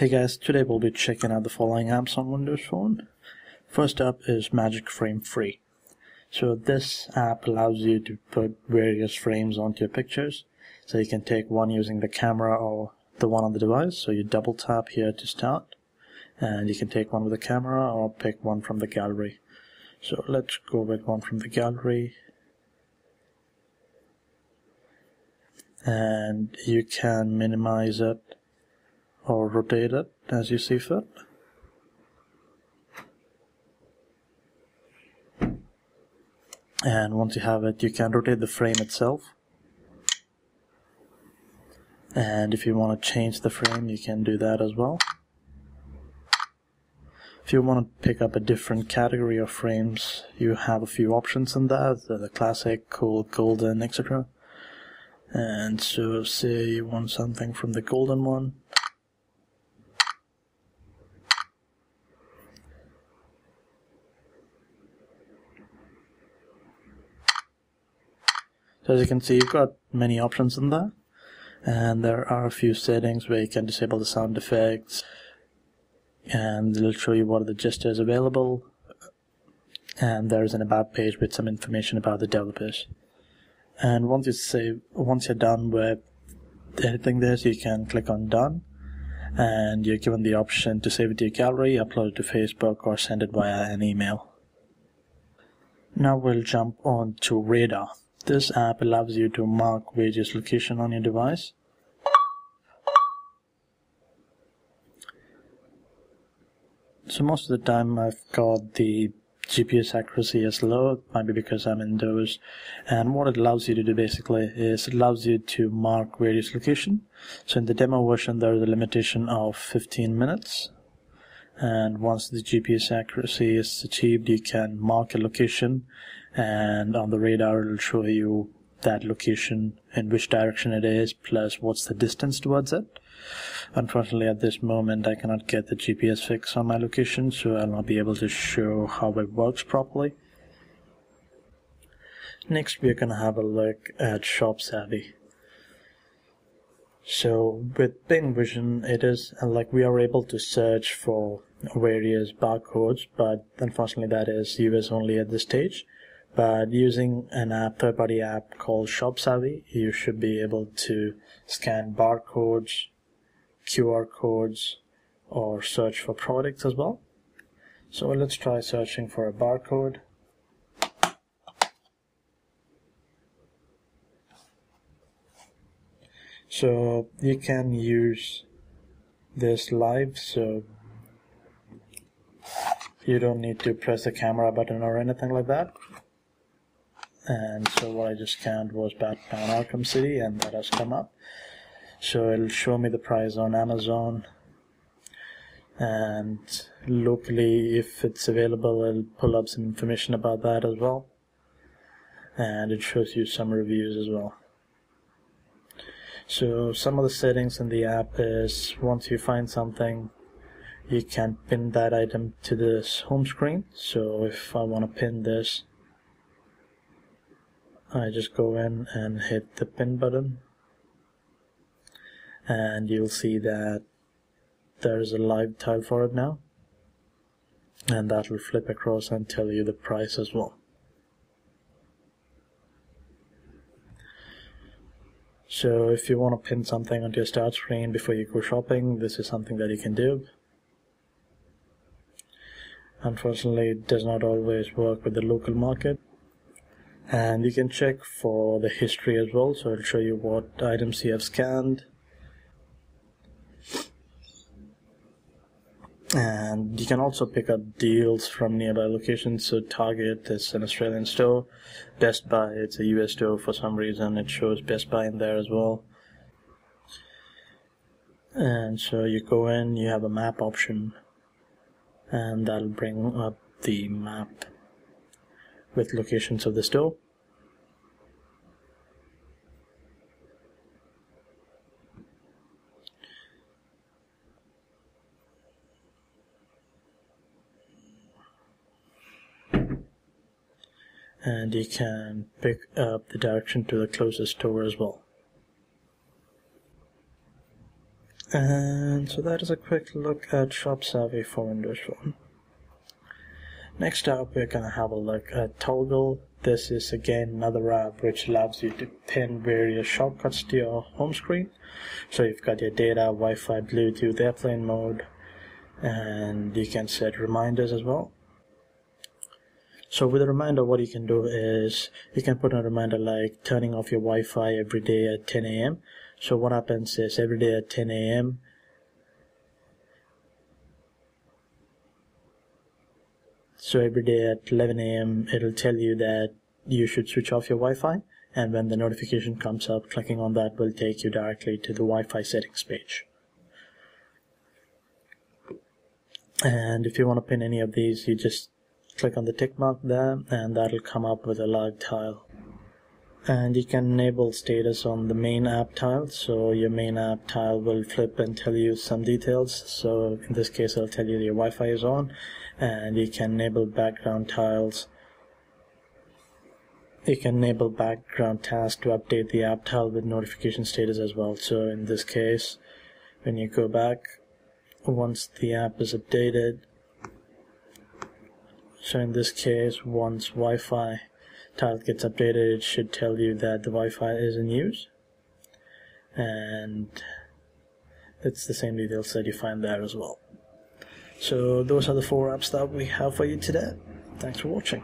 Hey guys, today we'll be checking out the following apps on Windows Phone. First up is Magic Frame Free. So this app allows you to put various frames onto your pictures. So you can take one using the camera or the one on the device. So you double tap here to start, and you can take one with the camera or pick one from the gallery. So let's go with one from the gallery. And you can minimize it or rotate it as you see fit. And once you have it, you can rotate the frame itself. And if you want to change the frame, you can do that as well. If you want to pick up a different category of frames, you have a few options in there, the classic, cool, golden, etc. And so say you want something from the golden one. So as you can see, you've got many options in there, and there are a few settings where you can disable the sound effects, and it'll show you what are the gestures available, and there's an about page with some information about the developers. And once you're done with editing this, you can click on done, and you're given the option to save it to your gallery, upload it to Facebook, or send it via an email. Now we'll jump on to Radar. This app allows you to mark various location on your device. So most of the time I've got the GPS accuracy is low, it might be because I'm indoors, and what it allows you to do basically is it allows you to mark various location. So in the demo version there is a limitation of 15 minutes, and once the GPS accuracy is achieved you can mark a location, and on the radar it will show you that location in which direction it is plus what's the distance towards it. Unfortunately at this moment I cannot get the GPS fix on my location, so I'll not be able to show how it works properly. Next we're going to have a look at ShopSavvy. So with Bing Vision it is like we are able to search for various barcodes, but unfortunately that is US only at this stage. But using an app, third-party app called ShopSavvy, you should be able to scan barcodes, QR codes, or search for products as well. So let's try searching for a barcode. So you can use this live, so you don't need to press the camera button or anything like that. And so what I just scanned was Batman Arkham City, and that has come up. So it'll show me the price on Amazon, and locally if it's available it'll pull up some information about that as well, and it shows you some reviews as well. So some of the settings in the app is once you find something you can pin that item to this home screen. So if I want to pin this, I just go in and hit the pin button, and you'll see that there's a live tile for it now, and that will flip across and tell you the price as well. So if you want to pin something onto your start screen before you go shopping, this is something that you can do. Unfortunately it does not always work with the local market. And you can check for the history as well, so it'll show you what items you have scanned. And you can also pick up deals from nearby locations, so Target is an Australian store, Best Buy it's a US store, for some reason it shows Best Buy in there as well. And so you go in, you have a map option, and that'll bring up the map with locations of the store. And you can pick up the direction to the closest store as well. And so that is a quick look at ShopSavvy for Windows Phone. Next up, we're going to have a look at Toggle. This is again another app which allows you to pin various shortcuts to your home screen. So you've got your data, Wi-Fi, Bluetooth, airplane mode, and you can set reminders as well. So with a reminder, what you can do is you can put a reminder like turning off your Wi-Fi every day at 10 a.m. So what happens is every day at 10 a.m. So every day at 11 a.m. it'll tell you that you should switch off your Wi-Fi, and when the notification comes up, clicking on that will take you directly to the Wi-Fi settings page. And if you want to pin any of these, you just click on the tick mark there and that'll come up with a log tile. And you can enable status on the main app tile, so your main app tile will flip and tell you some details. So in this case it'll tell you your Wi-Fi is on, and you can enable background tiles. You can enable background tasks to update the app tile with notification status as well. So in this case, when you go back, once the app is updated, so in this case, once Wi-Fi tile gets updated, it should tell you that the Wi-Fi is in use, and it's the same details that you find there as well. So those are the 4 apps that we have for you today. Thanks for watching.